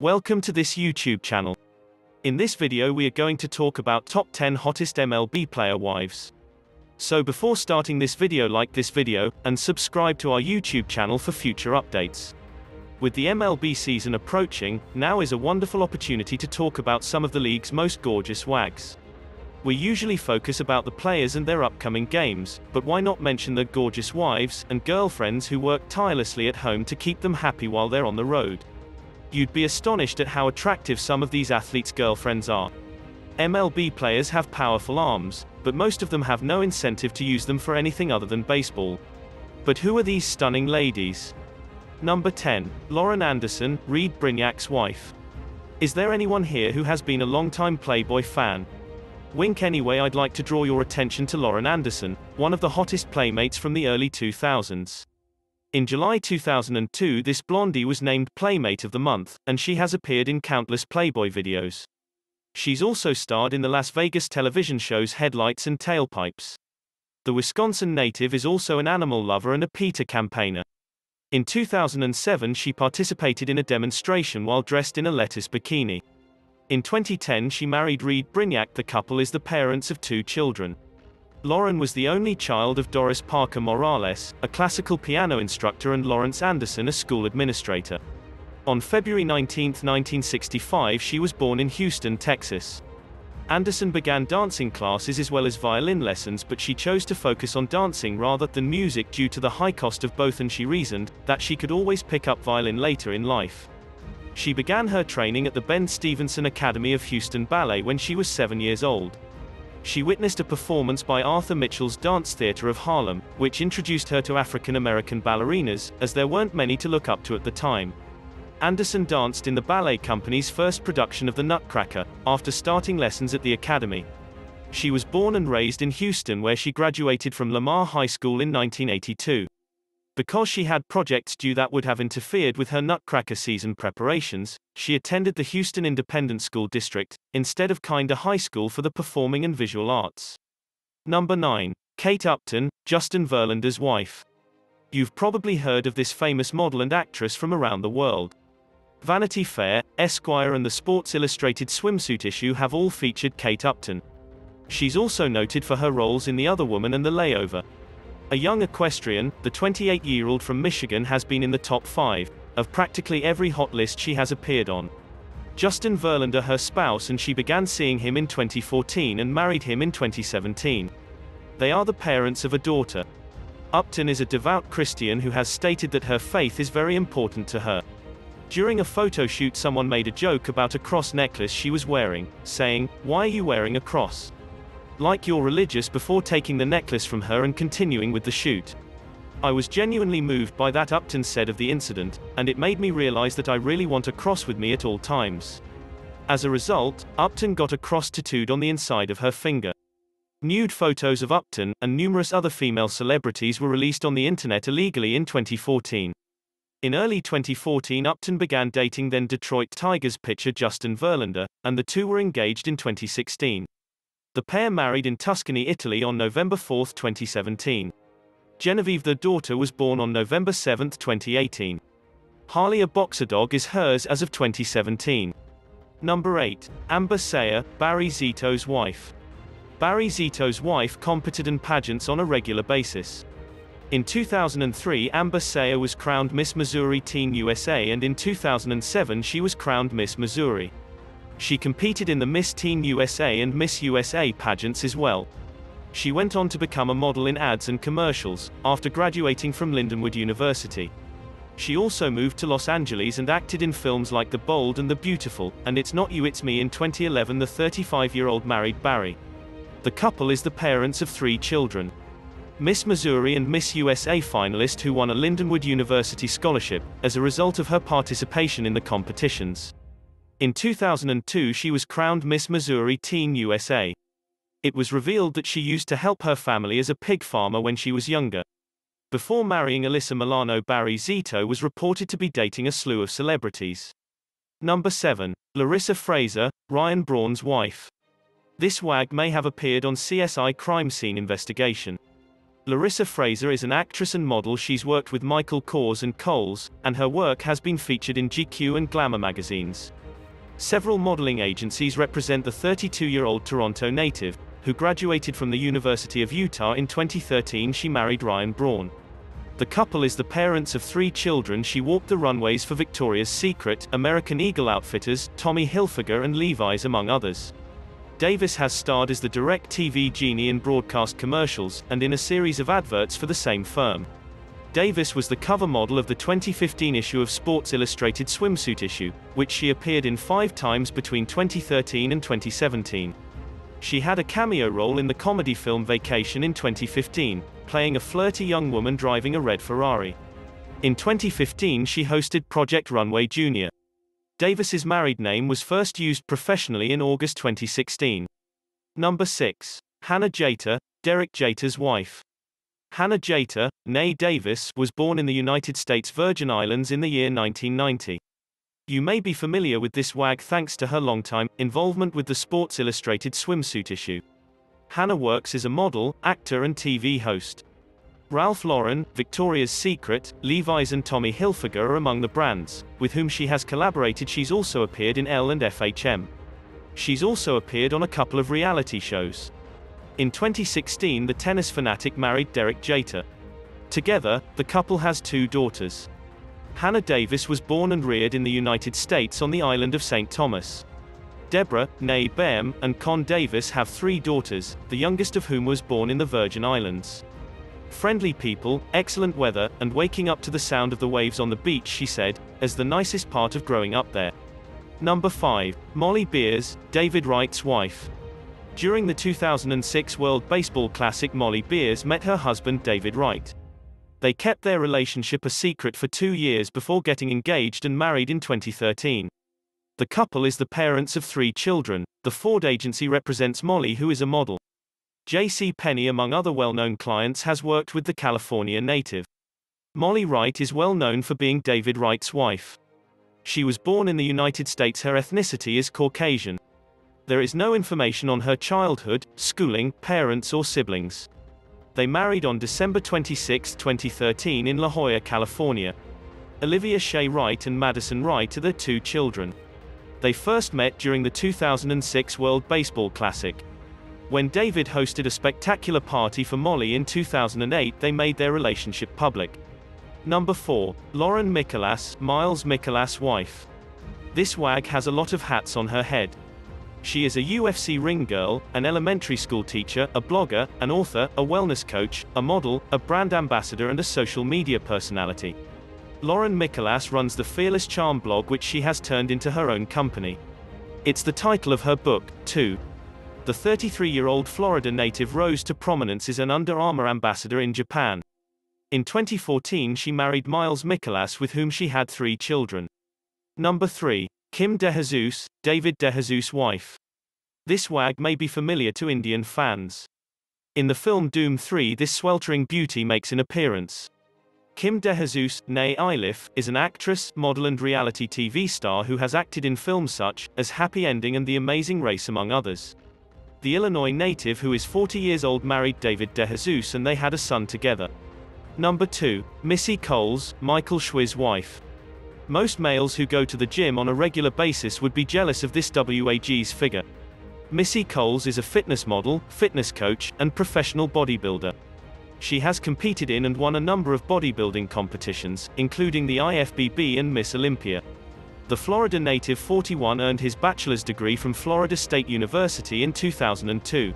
Welcome to this YouTube channel. In this video we are going to talk about top 10 hottest MLB player wives. So before starting this video, like this video, and subscribe to our YouTube channel for future updates. With the MLB season approaching, now is a wonderful opportunity to talk about some of the league's most gorgeous wags. We usually focus about the players and their upcoming games, but why not mention their gorgeous wives and girlfriends who work tirelessly at home to keep them happy while they're on the road. You'd be astonished at how attractive some of these athletes' girlfriends are. MLB players have powerful arms, but most of them have no incentive to use them for anything other than baseball. But who are these stunning ladies? Number 10. Lauren Anderson, Reed Brignac's wife. Is there anyone here who has been a longtime Playboy fan? Wink anyway, I'd like to draw your attention to Lauren Anderson, one of the hottest playmates from the early 2000s. In July 2002 this blondie was named Playmate of the Month, and she has appeared in countless Playboy videos. She's also starred in the Las Vegas television shows Headlights and Tailpipes. The Wisconsin native is also an animal lover and a PETA campaigner. In 2007 she participated in a demonstration while dressed in a lettuce bikini. In 2010 she married Reed Brignac. The couple is the parents of two children. Lauren was the only child of Doris Parker Morales, a classical piano instructor, and Lawrence Anderson, a school administrator. On February 19, 1965 she was born in Houston, Texas. Anderson began dancing classes as well as violin lessons, but she chose to focus on dancing rather than music due to the high cost of both, and she reasoned that she could always pick up violin later in life. She began her training at the Ben Stevenson Academy of Houston Ballet when she was 7 years old. She witnessed a performance by Arthur Mitchell's Dance Theatre of Harlem, which introduced her to African-American ballerinas, as there weren't many to look up to at the time. Anderson danced in the ballet company's first production of The Nutcracker, after starting lessons at the academy. She was born and raised in Houston, where she graduated from Lamar High School in 1982. Because she had projects due that would have interfered with her Nutcracker season preparations, she attended the Houston Independent School District, instead of Kinder High School for the Performing and Visual Arts. Number 9. Kate Upton, Justin Verlander's wife. You've probably heard of this famous model and actress from around the world. Vanity Fair, Esquire and the Sports Illustrated swimsuit issue have all featured Kate Upton. She's also noted for her roles in The Other Woman and The Layover. A young equestrian, the 28-year-old from Michigan has been in the top 5 of practically every hot list she has appeared on. Justin Verlander, her spouse, and she began seeing him in 2014 and married him in 2017. They are the parents of a daughter. Upton is a devout Christian who has stated that her faith is very important to her. During a photo shoot someone made a joke about a cross necklace she was wearing, saying, "Why are you wearing a cross? Like you're religious," before taking the necklace from her and continuing with the shoot. "I was genuinely moved by that," Upton said of the incident, "and it made me realize that I really want a cross with me at all times." As a result, Upton got a cross tattooed on the inside of her finger. Nude photos of Upton, and numerous other female celebrities, were released on the internet illegally in 2014. In early 2014 Upton began dating then Detroit Tigers pitcher Justin Verlander, and the two were engaged in 2016. The pair married in Tuscany, Italy on November 4, 2017. Genevieve, their daughter, was born on November 7, 2018. Harley, a boxer dog, is hers as of 2017. Number 8. Amber Sayer, Barry Zito's wife. Barry Zito's wife competed in pageants on a regular basis. In 2003 Amber Sayer was crowned Miss Missouri Teen USA, and in 2007 she was crowned Miss Missouri. She competed in the Miss Teen USA and Miss USA pageants as well. She went on to become a model in ads and commercials, after graduating from Lindenwood University. She also moved to Los Angeles and acted in films like The Bold and the Beautiful, and It's Not You It's Me. In 2011 the 35-year-old married Barry. The couple is the parents of three children. Miss Missouri and Miss USA finalist who won a Lindenwood University scholarship, as a result of her participation in the competitions. In 2002 she was crowned Miss Missouri Teen USA. It was revealed that she used to help her family as a pig farmer when she was younger. Before marrying Alyssa Milano, Barry Zito was reported to be dating a slew of celebrities. Number 7. Larissa Fraser, Ryan Braun's wife. This wag may have appeared on CSI Crime Scene Investigation. Larissa Fraser is an actress and model. She's worked with Michael Kors and Coles, and her work has been featured in GQ and Glamour magazines. Several modeling agencies represent the 32-year-old Toronto native, who graduated from the University of Utah in 2013. She married Ryan Braun. The couple is the parents of three children. She walked the runways for Victoria's Secret, American Eagle Outfitters, Tommy Hilfiger and Levi's, among others. Davis has starred as the DirecTV genie in broadcast commercials, and in a series of adverts for the same firm. Davis was the cover model of the 2015 issue of Sports Illustrated swimsuit issue, which she appeared in 5 times between 2013 and 2017. She had a cameo role in the comedy film Vacation in 2015, playing a flirty young woman driving a red Ferrari. In 2015 she hosted Project Runway Jr. Davis's married name was first used professionally in August 2016. Number 6. Hannah Jeter, Derek Jeter's wife. Hannah Jeter, née Davis, was born in the United States Virgin Islands in the year 1990. You may be familiar with this wag thanks to her longtime involvement with the Sports Illustrated swimsuit issue. Hannah works as a model, actor and TV host. Ralph Lauren, Victoria's Secret, Levi's and Tommy Hilfiger are among the brands with whom she has collaborated. She's also appeared in Elle and FHM. She's also appeared on a couple of reality shows. In 2016 the tennis fanatic married Derek Jeter. Together, the couple has 2 daughters. Hannah Davis was born and reared in the United States on the island of St. Thomas. Deborah, née Bam, and Con Davis have 3 daughters, the youngest of whom was born in the Virgin Islands. Friendly people, excellent weather, and waking up to the sound of the waves on the beach, she said, as the nicest part of growing up there. Number 5. Molly Beers, David Wright's wife. During the 2006 World Baseball Classic, Molly Beers met her husband David Wright. They kept their relationship a secret for 2 years before getting engaged and married in 2013. The couple is the parents of 3 children. The Ford agency represents Molly, who is a model. JCPenney, among other well-known clients, has worked with the California native. Molly Wright is well known for being David Wright's wife. She was born in the United States. Her ethnicity is Caucasian. There is no information on her childhood, schooling, parents or siblings. They married on December 26, 2013 in La Jolla, California. Olivia Shea Wright and Madison Wright are their 2 children. They first met during the 2006 World Baseball Classic. When David hosted a spectacular party for Molly in 2008, they made their relationship public. Number 4. Lauren Mikolas, Miles Mikolas' wife. This wag has a lot of hats on her head. She is a UFC ring girl, an elementary school teacher, a blogger, an author, a wellness coach, a model, a brand ambassador and a social media personality. Lauren Mikolas runs the Fearless Charm blog, which she has turned into her own company. It's the title of her book, too. The 33-year-old Florida native rose to prominence as an Under Armour ambassador in Japan. In 2014 she married Miles Mikolas, with whom she had 3 children. Number 3. Kim DeJesus, David DeJesus' wife. This wag may be familiar to Indian fans. In the film Doom 3, this sweltering beauty makes an appearance. Kim DeJesus, née Eilif, is an actress, model and reality TV star who has acted in films such as Happy Ending and The Amazing Race, among others. The Illinois native, who is 40 years old, married David DeJesus and they had a son together. Number 2. Missy Coles, Michael Schwi's wife. Most males who go to the gym on a regular basis would be jealous of this wag's figure. Missy Coles is a fitness model, fitness coach, and professional bodybuilder. She has competed in and won a number of bodybuilding competitions, including the IFBB and Miss Olympia. The Florida native 41 earned his bachelor's degree from Florida State University in 2002.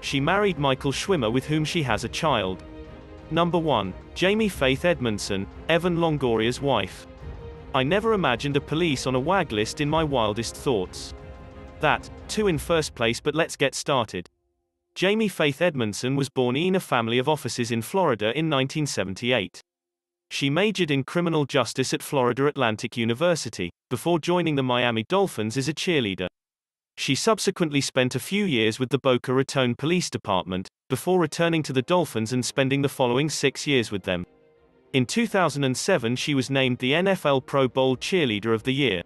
She married Michael Schwimmer, with whom she has a child. Number 1. Jamie Faith Edmondson, Evan Longoria's wife. I never imagined a police on a wag list in my wildest thoughts. That, too, in first place, but let's get started. Jamie Faith Edmondson was born in a family of officers in Florida in 1978. She majored in criminal justice at Florida Atlantic University, before joining the Miami Dolphins as a cheerleader. She subsequently spent a few years with the Boca Raton Police Department, before returning to the Dolphins and spending the following 6 years with them. In 2007 she was named the NFL Pro Bowl Cheerleader of the Year.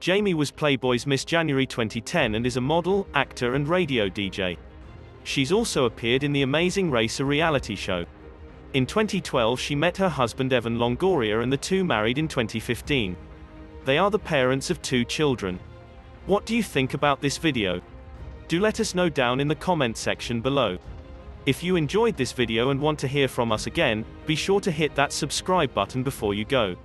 Jamie was Playboy's Miss January 2010 and is a model, actor and radio DJ. She's also appeared in The Amazing Race, a reality show. In 2012 she met her husband Evan Longoria and the two married in 2015. They are the parents of two children. What do you think about this video? Do let us know down in the comment section below. If you enjoyed this video and want to hear from us again, be sure to hit that subscribe button before you go.